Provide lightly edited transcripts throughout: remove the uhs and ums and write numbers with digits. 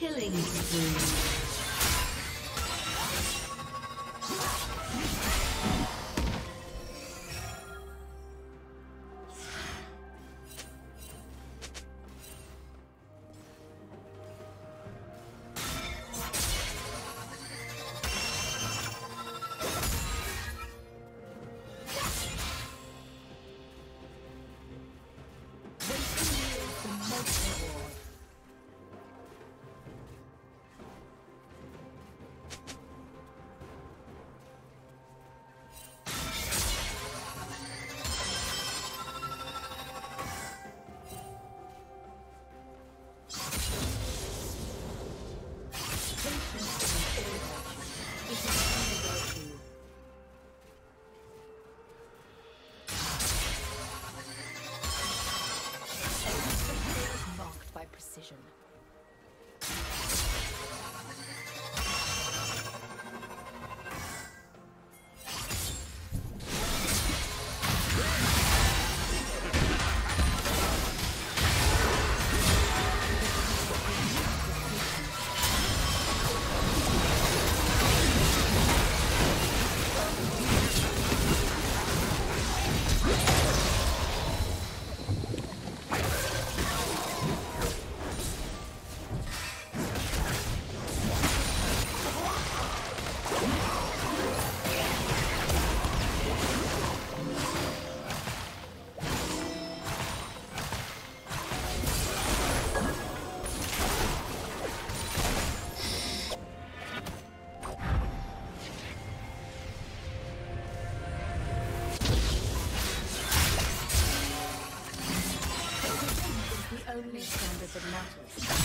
Killing spree. precision. Only standard that matters.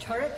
Turret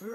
Running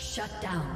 Shut down.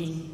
meeting.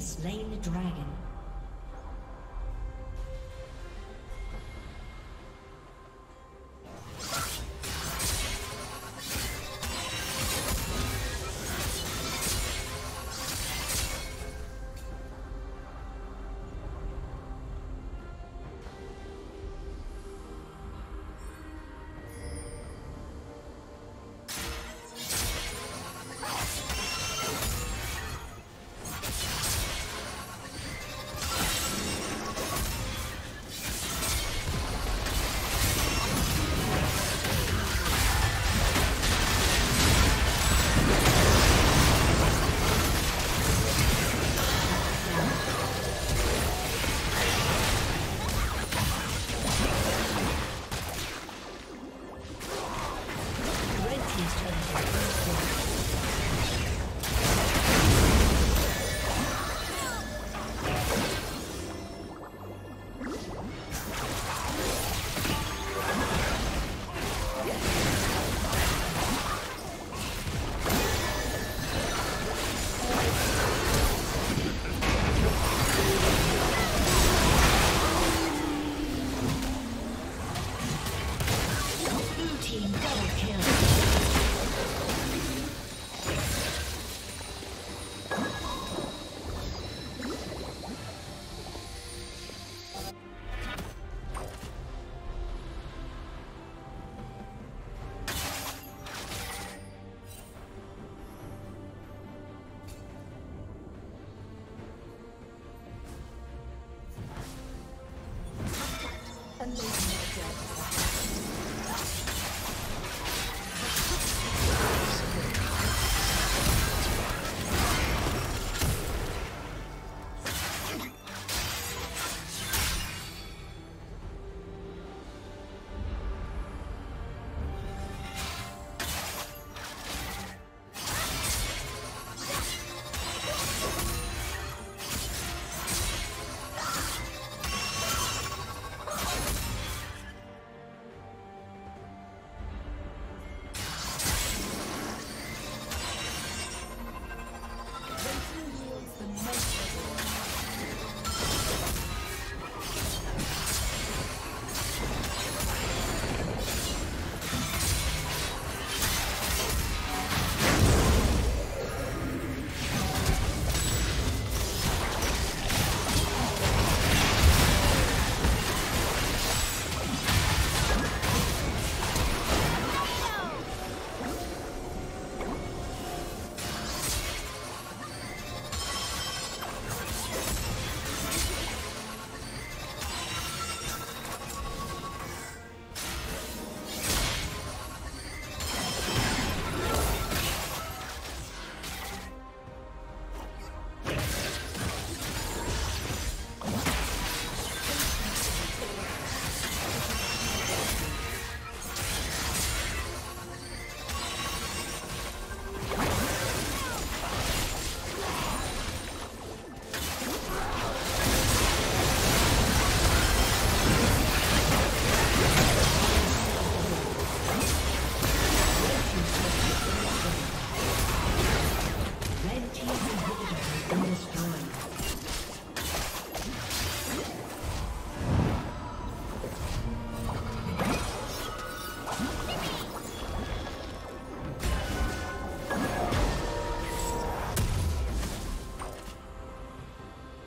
Slain the dragon.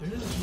Blue.